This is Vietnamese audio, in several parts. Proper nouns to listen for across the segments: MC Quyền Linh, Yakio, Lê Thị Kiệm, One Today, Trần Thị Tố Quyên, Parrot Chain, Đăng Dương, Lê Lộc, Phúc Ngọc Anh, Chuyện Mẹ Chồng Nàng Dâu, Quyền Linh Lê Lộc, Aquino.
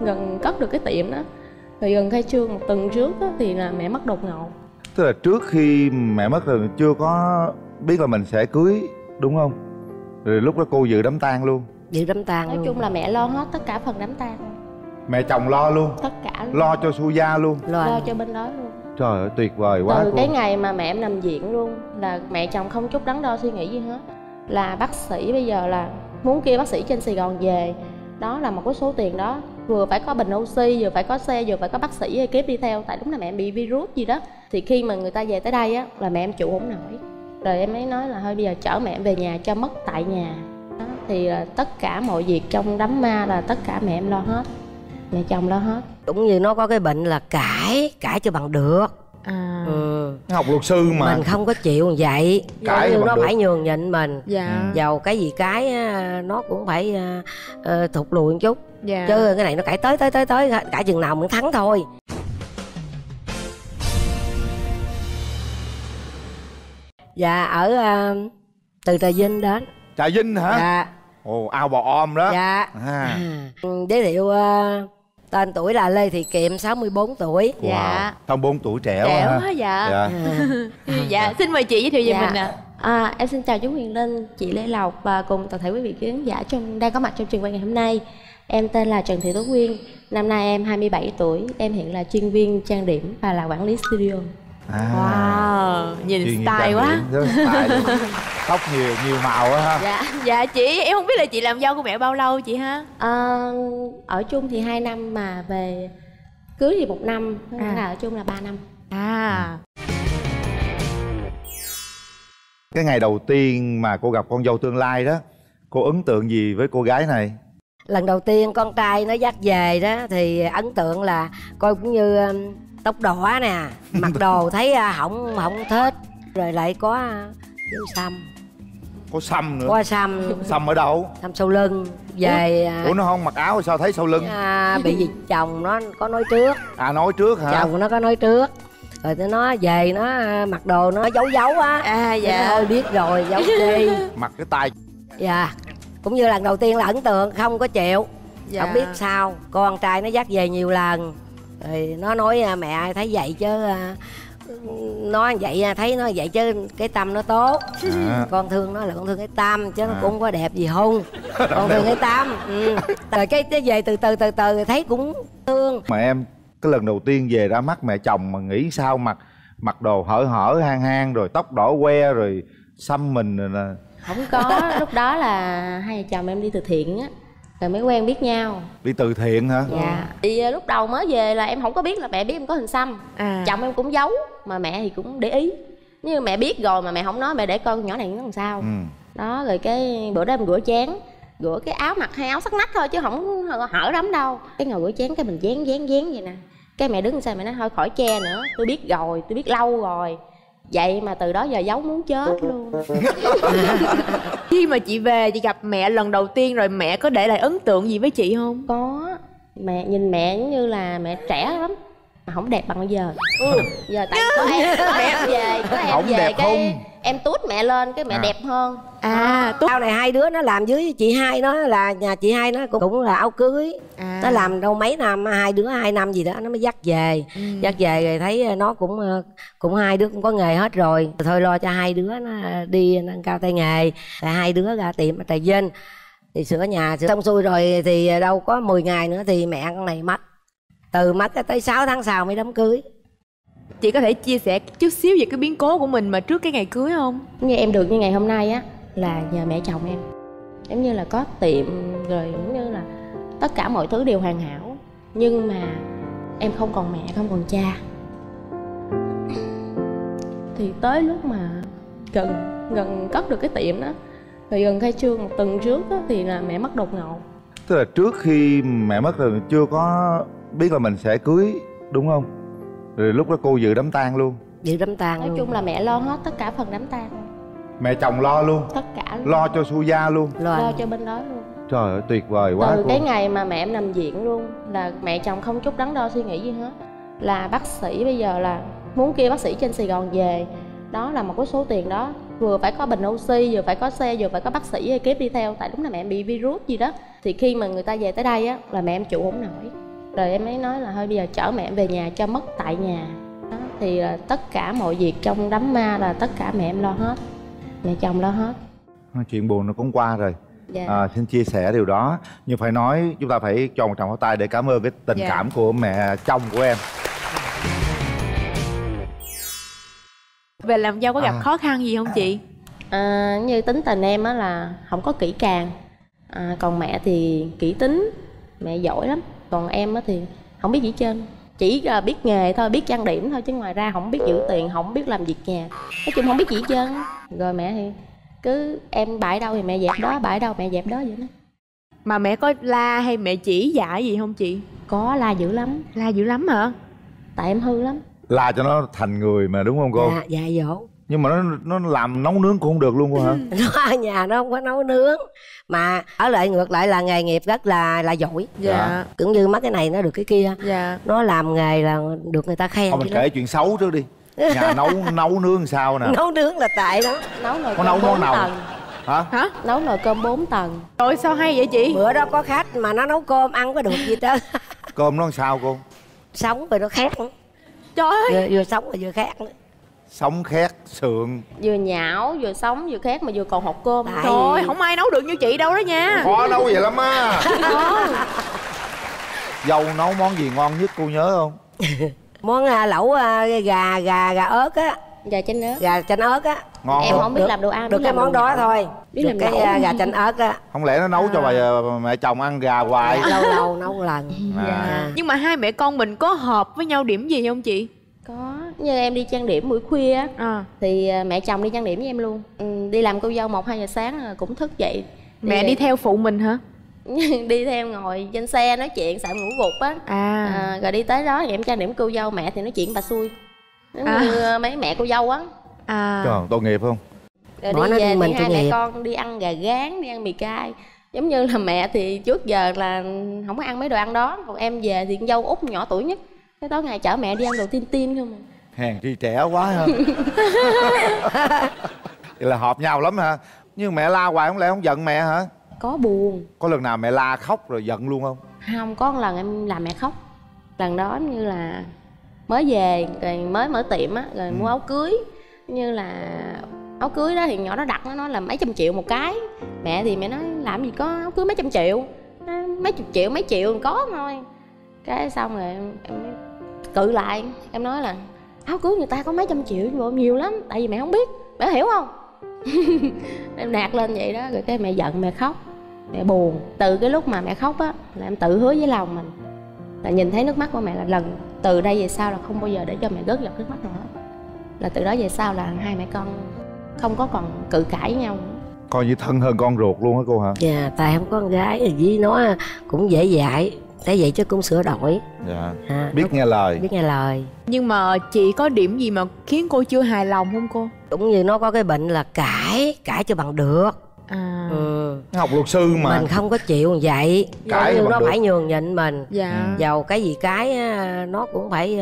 gần cất được cái tiệm đó. Rồi gần khai trương một tuần trước đó, thì là mẹ mất đột ngột. Tức là trước khi mẹ mất rồi chưa có biết là mình sẽ cưới đúng không? Rồi lúc đó cô dự đám tang luôn. Dự đám tang. Nói chung là mẹ lo hết tất cả phần đám tang. Mẹ chồng lo luôn. Tất cả luôn. Lo cho su gia luôn. Lo cho bên đó luôn. Trời ơi tuyệt vời quá. Từ cái ngày mà mẹ em nằm viện luôn là mẹ chồng không chút đắn đo suy nghĩ gì hết. Là bác sĩ bây giờ là muốn kêu bác sĩ trên Sài Gòn về. Đó là một cái số tiền đó. Vừa phải có bình oxy, vừa phải có xe, vừa phải có bác sĩ ekip đi theo. Tại đúng là mẹ em bị virus gì đó. Thì khi mà người ta về tới đây á là mẹ em chịu không nổi. Rồi em ấy nói là thôi bây giờ chở mẹ em về nhà cho mất tại nhà đó. Thì là tất cả mọi việc trong đám ma là tất cả mẹ em lo hết, mẹ chồng lo hết. Cũng như nó có cái bệnh là cãi cho bằng được à. Học luật sư mà mình không có chịu vậy, cãi như nó phải nhường nhịn mình. Dạ. Dầu cái gì cái nó cũng phải thụt lùi một chút. Dạ. Chứ cái này nó cãi tới cãi chừng nào mình thắng thôi. Dạ ở từ Trà Vinh đến. Trà Vinh hả? Dạ. Ồ ao bò om đó. Dạ à. Giới thiệu tên tuổi là Lê Thị Kiệm, 64 tuổi. Dạ. Wow. 64 tuổi trẻ quá ha. Dạ. Dạ. Dạ xin mời chị giới thiệu về dạ. mình ạ. Em xin chào chú Quyền Linh, chị Lê Lộc và cùng toàn thể quý vị khán giả đang có mặt trong trường quay ngày hôm nay. Em tên là Trần Thị Tố Quyên, năm nay em 27 tuổi, em hiện là chuyên viên trang điểm và là quản lý studio. À, wow, nhìn style quá. Tóc nhiều màu á ha. Dạ, dạ chị, em không biết là chị làm dâu của mẹ bao lâu chị ha? Ở chung thì 2 năm mà về cưới thì 1 năm, là ở chung là 3 năm. À. Cái ngày đầu tiên mà cô gặp con dâu tương lai đó, cô ấn tượng gì với cô gái này? Lần đầu tiên con trai nó dắt về đó thì ấn tượng là coi cũng như tóc đỏ nè, mặc đồ thấy không thích, rồi lại có xăm. Có xăm nữa. Có xăm. Xăm ở đâu? Xăm sau lưng. Về ủa nó không mặc áo sao thấy sau lưng? Bị gì chồng nó có nói trước. À nói trước hả? Chồng nó có nói trước. Rồi nó về nó mặc đồ nó giấu á. À dạ. Thôi biết rồi, giấu đi. Mặc cái tay. Dạ. Cũng như lần đầu tiên là ấn tượng, không có chịu. Dạ. Không biết sao, con trai nó dắt về nhiều lần. Rồi nó nói mẹ ai thấy vậy chứ nó vậy thấy nó vậy chứ cái tâm nó tốt à. Con thương nó là con thương cái tâm chứ à. Nó cũng không có đẹp gì hung con thương cái tâm rồi cái về từ từ thấy cũng thương. Mà em cái lần đầu tiên về ra mắt mẹ chồng mà nghĩ sao mặc đồ hở hang rồi tóc đỏ que rồi xăm mình rồi là không có. Lúc đó là hai vợ chồng em đi từ thiện á. Rồi mới quen biết nhau. Đi từ thiện hả? Dạ. Thì lúc đầu mới về là em không có biết là mẹ biết em có hình xăm à. Chồng em cũng giấu, mà mẹ thì cũng để ý. Nhưng mẹ biết rồi mà mẹ không nói, mẹ để coi nhỏ này nó làm sao. Đó, rồi cái bữa đó em rửa chén. Rửa cái áo mặc hay áo sắc nách thôi chứ không hở lắm đâu. Cái ngồi rửa chén cái mình dán vậy nè. Cái mẹ đứng sau mẹ nói thôi khỏi che nữa. Tôi biết rồi, tôi biết lâu rồi. Vậy mà từ đó giờ giấu muốn chết luôn. Khi mà chị về chị gặp mẹ lần đầu tiên rồi mẹ có để lại ấn tượng gì với chị không? Có. Mẹ nhìn mẹ như là mẹ trẻ lắm mà không đẹp bằng bây giờ. Giờ tại có em về, có em không về đẹp cái không? Em tút mẹ lên cái mẹ đẹp hơn. Sau này hai đứa nó làm với chị hai nó là nhà chị hai nó cũng là áo cưới. Nó làm đâu mấy năm, hai đứa 2 năm gì đó nó mới dắt về. Dắt về rồi thấy nó cũng hai đứa cũng có nghề hết rồi. Thôi lo cho hai đứa nó đi nâng cao tay nghề. Hai đứa ra tiệm ở Trà Vinh thì sửa nhà sửa xong xuôi rồi thì đâu có 10 ngày nữa thì mẹ con này mất. Từ mất tới 6 tháng sau mới đám cưới. Chị có thể chia sẻ chút xíu về cái biến cố của mình mà trước cái ngày cưới không? Như em được như ngày hôm nay á là nhờ mẹ chồng em. Giống như là có tiệm rồi giống như là tất cả mọi thứ đều hoàn hảo. Nhưng mà em không còn mẹ, không còn cha. Thì tới lúc mà gần cất được cái tiệm đó, rồi gần khai trương một tuần trước đó, thì là mẹ mất đột ngột. Tức là trước khi mẹ mất rồi chưa có biết là mình sẽ cưới đúng không? Rồi lúc đó cô dự đám tang luôn. Dự đám tang. Nói chung là mẹ lo hết tất cả phần đám tang. Mẹ chồng lo luôn. Tất cả luôn. Lo cho su gia luôn. Lo cho bên đó luôn. Trời ơi tuyệt vời quá. Từ cái ngày mà mẹ em nằm viện luôn là mẹ chồng không chút đắn đo suy nghĩ gì hết. Là bác sĩ bây giờ là muốn kêu bác sĩ trên Sài Gòn về. Đó là một cái số tiền đó. vừa phải có bình oxy, vừa phải có xe, vừa phải có bác sĩ ekip đi theo. Tại lúc này mẹ em bị virus gì đó, thì khi mà người ta về tới đây á là mẹ em chịu không nổi. Rồi em ấy nói là thôi bây giờ chở mẹ em về nhà cho mất tại nhà đó. Thì là tất cả mọi việc trong đám ma là tất cả mẹ em lo hết, mẹ chồng lo hết. Chuyện buồn nó cũng qua rồi. Dạ. Xin chia sẻ điều đó. Nhưng phải nói chúng ta phải cho một tràng pháo tay để cảm ơn cái tình dạ. cảm của mẹ chồng của em. Về làm dâu có gặp khó khăn gì không chị? Như tính tình em á là không có kỹ càng, còn mẹ thì kỹ tính, mẹ giỏi lắm. Còn em á thì không biết gì trên, chỉ biết nghề thôi, biết trang điểm thôi, chứ ngoài ra không biết giữ tiền, không biết làm việc nhà, nói chung không biết gì trên. Rồi mẹ thì cứ em bãi đâu thì mẹ dẹp đó, bãi đâu mẹ dẹp đó vậy đó. Mà mẹ có la hay mẹ chỉ dạy gì không chị? Có, la dữ lắm. La dữ lắm hả? Tại em hư lắm. La cho nó thành người mà đúng không cô? Dạ, dạy dỗ. Nhưng mà nó làm nấu nướng cũng không được luôn cô hả? Nó ở nhà nó không có nấu nướng. Mà ở lại ngược lại là nghề nghiệp rất là giỏi. Dạ. Cũng như mấy cái này nó được cái kia. Dạ. Nó làm nghề là được người ta khen. Không, mình kể chuyện xấu trước đi. Nhà nấu nướng sao nè? Nấu nướng là tại đó. Nấu nồi có nấu món nào tầng. Hả? Nấu nồi cơm 4 tầng. Trời sao hay vậy chị? Bữa đó có khách mà nó nấu cơm ăn có được gì đó. Cơm nó làm sao cô? Sống rồi nó khét nữa. Trời ơi. Vừa sống mà vừa khét nữa. Sống khét sượng. Vừa nhão, vừa sống, vừa khét mà vừa còn hột cơm. Tại... Trời không ai nấu được như chị đâu đó nha. Khó nấu vậy lắm á. Dâu nấu món gì ngon nhất cô nhớ không? Món lẩu gà ớt á. Gà chanh ớt. Gà chanh ớt á. Ngon. Em không biết làm đồ ăn. Được cái món đó thôi. Biết làm cái gà chanh ớt á. Không lẽ nó nấu cho mẹ chồng ăn gà hoài. Lâu lâu nấu một lần. Nhưng mà hai mẹ con mình có hợp với nhau điểm gì không chị? Có. Như em đi trang điểm buổi khuya á thì mẹ chồng đi trang điểm với em luôn. Đi làm cô dâu 1-2 giờ sáng cũng thức dậy. Mẹ đi theo phụ mình hả? Đi theo ngồi trên xe nói chuyện sợ ngủ gục á. Rồi đi tới đó thì em trang điểm cô dâu, mẹ thì nói chuyện bà xui. Như mấy mẹ cô dâu á. Trời, tội nghiệp không? Rồi bỏ đi về mình, hai mẹ con đi ăn gà rán, đi ăn mì cay. Giống như là mẹ thì trước giờ là không có ăn mấy đồ ăn đó. Còn em về thì con dâu út nhỏ tuổi nhất, cái tối ngày chở mẹ đi ăn đồ tin tin không. Hèn chi trẻ quá ha. Vậy là hợp nhau lắm ha. Nhưng mẹ la hoài không lẽ không giận mẹ hả? Có buồn. Có lần nào mẹ la khóc rồi giận luôn không? Không, có một lần em làm mẹ khóc. Lần đó như là mới về, rồi mới mở tiệm á, rồi mua áo cưới. Như là áo cưới đó thì nhỏ nó đặt, nó nói là mấy trăm triệu một cái. Mẹ thì mẹ nói làm gì có áo cưới mấy trăm triệu, mấy chục triệu, mấy triệu có thôi. Cái xong rồi em cự lại, em nói là áo cưới người ta có mấy trăm triệu nhiều lắm, tại vì mẹ không biết, mẹ hiểu không? Em nạt lên vậy đó, rồi cái mẹ giận, mẹ khóc, mẹ buồn. Từ cái lúc mà mẹ khóc á là em tự hứa với lòng mình là nhìn thấy nước mắt của mẹ là lần từ đây về sau là không bao giờ để cho mẹ gớt giọt nước mắt nữa. Là từ đó về sau là hai mẹ con không có còn cự cãi với nhau nữa. Coi như thân hơn con ruột luôn á cô hả? Dạ, tại không có con gái với nó cũng dễ dãi, tại vậy chứ cũng sửa đổi. Dạ. Biết nghe lời. Biết nghe lời. Nhưng mà chị có điểm gì mà khiến cô chưa hài lòng không cô? Cũng như nó có cái bệnh là cãi cho bằng được. Học luật sư mà mình không có chịu vậy, cãi nó phải nhường nhịn mình. Dạ. Dầu cái gì cái nó cũng phải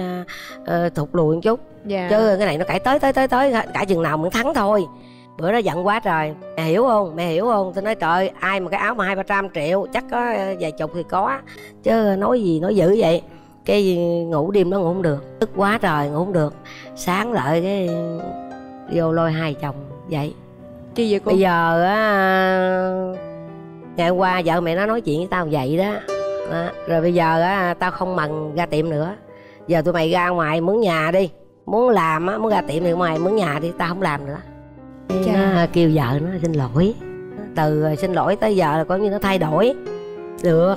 thụt lùi một chút. Dạ. Chứ cái này nó cãi tới cãi chừng nào mình thắng thôi. Bữa đó giận quá trời. Mẹ hiểu không? Mẹ hiểu không? Tôi nói trời ơi, ai mà cái áo mà 200-300 triệu chắc có vài chục thì có, chứ nói gì nói dữ vậy. Cái gì, ngủ đêm nó ngủ không được, tức quá trời ngủ không được. Sáng lại cái vô lôi hai chồng vậy. Chứ vậy cô? Bây giờ á, ngày hôm qua vợ mẹ nó nói chuyện với tao vậy đó, rồi bây giờ á tao không mần ra tiệm nữa, giờ tụi mày ra ngoài mướn nhà đi. Muốn làm á, muốn ra tiệm thì mày mướn nhà đi, tao không làm nữa. Nó kêu vợ nó xin lỗi. Từ xin lỗi tới giờ là coi như nó thay đổi được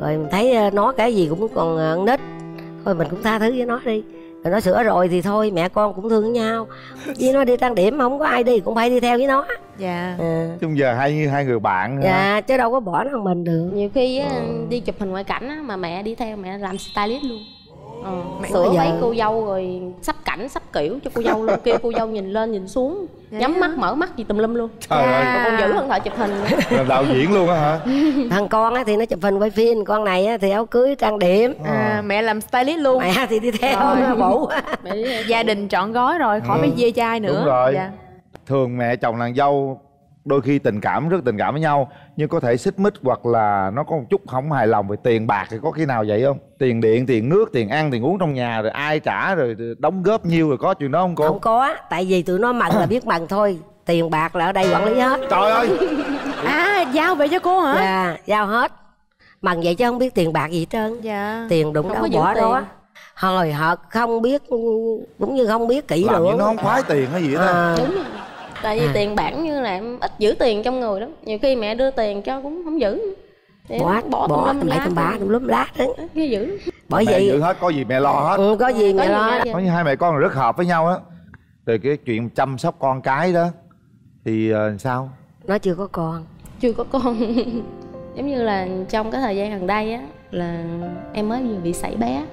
rồi. Mình thấy nó cái gì cũng còn con nít thôi, mình cũng tha thứ với nó đi. Rồi nó sửa rồi thì thôi, mẹ con cũng thương nhau. Với nó đi trang điểm không có ai đi cũng phải đi theo với nó. Dạ. Chung giờ hai người bạn. Dạ, chứ đâu có bỏ nó một mình được. Nhiều khi đi chụp hình ngoại cảnh á, mà mẹ đi theo, mẹ làm stylist luôn. Sửa váy cô dâu rồi sắp cảnh sắp kiểu cho cô dâu luôn. Kêu cô dâu nhìn lên nhìn xuống, nhắm mắt mở mắt gì tùm lum luôn. Trời ơi, con dữ hơn thợ chụp hình. Làm đạo diễn luôn á hả? Thằng con á thì nó chụp hình quay phim, con này á thì áo cưới trang điểm. Mẹ làm stylist luôn. Mẹ thì đi theo. Gia đình trọn gói rồi, khỏi phải dê chai nữa. Đúng rồi. Thường mẹ chồng nàng dâu đôi khi tình cảm, rất tình cảm với nhau, nhưng có thể xích mích hoặc là nó có một chút không hài lòng về tiền bạc thì có khi nào vậy không? Tiền điện, tiền nước, tiền ăn, tiền uống trong nhà rồi ai trả, rồi đóng góp nhiêu, rồi có chuyện đó không cô? Không có, tại vì tụi nó mần là biết mần thôi. Tiền bạc là ở đây quản lý hết. Trời ơi. À, giao vậy cho cô hả? Dạ, giao hết. Mần vậy chứ không biết tiền bạc gì hết trơn. Dạ. Tiền đụng đâu bỏ đó. Hồi họ không biết, cũng như không biết kỹ lưỡng. Nó không khoái tiền hay gì hết. Đúng rồi. Tại vì tiền bạc như là em ít giữ tiền trong người lắm. Nhiều khi mẹ đưa tiền cho cũng không giữ. Bỏ tùm lá đấy. Ghê dữ. Bởi vậy mẹ giữ hết, có gì mẹ lo hết. Ừ, có gì mẹ lo. Có như hai mẹ con rất hợp với nhau á. Từ cái chuyện chăm sóc con cái đó thì sao? Nó chưa có con. Chưa có con. Giống như là trong cái thời gian gần đây á, là em mới bị sảy bé.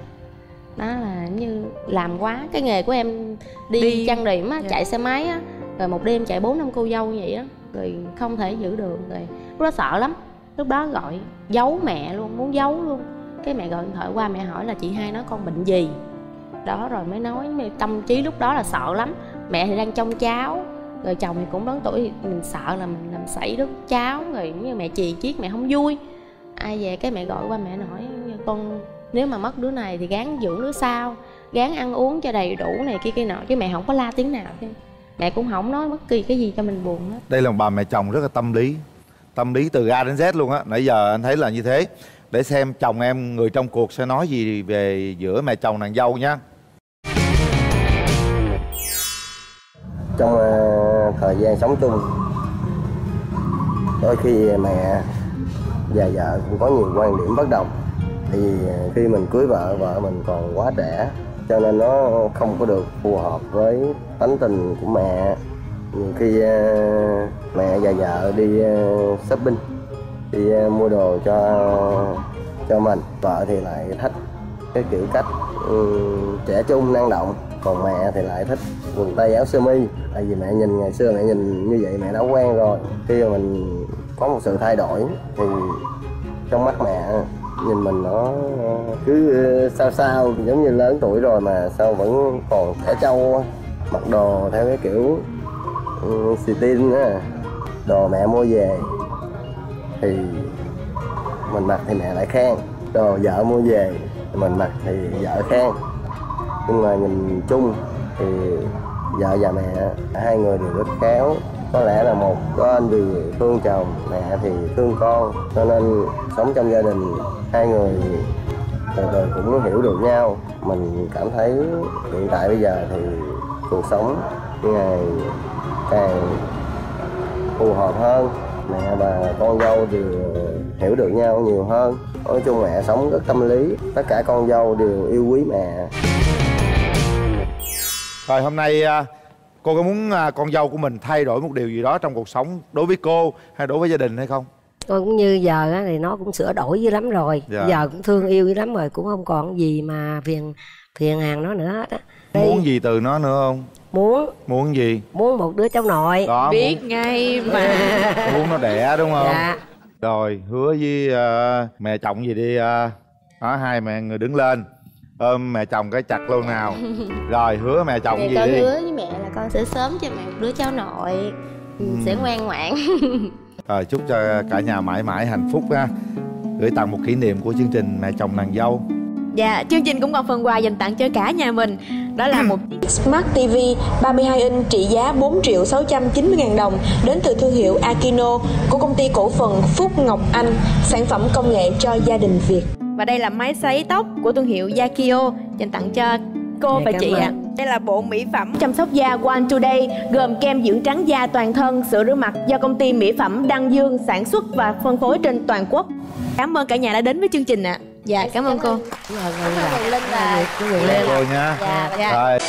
Đó là như làm quá. Cái nghề của em đi trang điểm á, chạy xe máy á, rồi một đêm chạy 4-5 cô dâu như vậy đó, rồi không thể giữ được. Rồi lúc đó sợ lắm, lúc đó gọi giấu mẹ luôn, muốn giấu luôn. Cái mẹ gọi điện thoại qua, mẹ hỏi là chị hai nói con bệnh gì đó, rồi mới nói. Tâm trí lúc đó là sợ lắm. Mẹ thì đang trông cháu, rồi chồng thì cũng lớn tuổi, thì mình sợ là mình làm sảy đứa cháu, rồi cũng như mẹ chì chiết, mẹ không vui. Ai về cái mẹ gọi qua mẹ nói con nếu mà mất đứa này thì gắng dưỡng đứa sau, gắng ăn uống cho đầy đủ này kia kia nọ, chứ mẹ không có la tiếng nào. Mẹ cũng không nói bất kỳ cái gì cho mình buồn hết. Đây là một bà mẹ chồng rất là tâm lý. Tâm lý từ A đến Z luôn á. Nãy giờ anh thấy là như thế. Để xem chồng em, người trong cuộc sẽ nói gì về giữa mẹ chồng nàng dâu nha. Trong thời gian sống chung, đôi khi mẹ và vợ cũng có nhiều quan điểm bất đồng. Tại vì khi mình cưới vợ, vợ mình còn quá trẻ, cho nên nó không có được phù hợp với tính tình của mẹ. Nhiều khi mẹ và vợ đi shopping, đi mua đồ cho mình. Vợ thì lại thích cái kiểu cách trẻ trung, năng động. Còn mẹ thì lại thích quần tây áo sơ mi. Tại vì mẹ nhìn ngày xưa, mẹ nhìn như vậy mẹ đã quen rồi. Khi mà mình có một sự thay đổi thì trong mắt mẹ nhìn mình nó cứ sao giống như lớn tuổi rồi mà sao vẫn còn trẻ trâu, mặc đồ theo cái kiểu xì tin á. Đồ mẹ mua về thì mình mặc thì mẹ lại khen, đồ vợ mua về mình mặc thì vợ khen. Nhưng mà nhìn chung thì vợ và mẹ hai người đều rất khéo. Có lẽ là một có anh vì thương chồng, mẹ thì thương con, cho nên sống trong gia đình hai người từ từ cũng hiểu được nhau. Mình cảm thấy hiện tại bây giờ thì cuộc sống ngày càng phù hợp hơn. Mẹ và con dâu đều hiểu được nhau nhiều hơn. Nói chung mẹ sống rất tâm lý, tất cả con dâu đều yêu quý mẹ. Rồi hôm nay cô có muốn con dâu của mình thay đổi một điều gì đó trong cuộc sống đối với cô hay đối với gia đình hay không? Tôi cũng như giờ á, thì nó cũng sửa đổi dữ lắm rồi. Dạ. Giờ cũng thương yêu dữ lắm rồi, cũng không còn gì mà phiền hàng nó nữa hết á. Muốn gì từ nó nữa không? Muốn gì? Muốn một đứa cháu nội. Đó, biết muốn... ngay mà. Muốn nó đẻ đúng không? Dạ. Rồi hứa với mẹ chồng gì đi. Đó, hai mẹ người đứng lên ôm mẹ chồng cái chặt luôn nào. Rồi hứa mẹ chồng mẹ gì con đi. Con hứa với mẹ là con sẽ sớm cho mẹ một đứa cháu nội, sẽ ngoan ngoãn. Rồi chúc cho cả nhà mãi mãi hạnh phúc ha. Gửi tặng một kỷ niệm của chương trình Mẹ Chồng Nàng Dâu. Dạ, chương trình cũng còn phần quà dành tặng cho cả nhà mình. Đó là một chiếc Smart TV 32 inch trị giá 4.690.000 đồng đến từ thương hiệu Aquino của công ty cổ phần Phúc Ngọc Anh. Sản phẩm công nghệ cho gia đình Việt. Và đây là máy sấy tóc của thương hiệu Yakio dành tặng cho cô và chị ạ. Đây là bộ mỹ phẩm chăm sóc da One Today gồm kem dưỡng trắng da toàn thân, sữa rửa mặt do công ty mỹ phẩm Đăng Dương sản xuất và phân phối trên toàn quốc. Cảm ơn cả nhà đã đến với chương trình ạ. Dạ, cảm ơn cô. Cảm ơn Linh và Lê Lộc nha.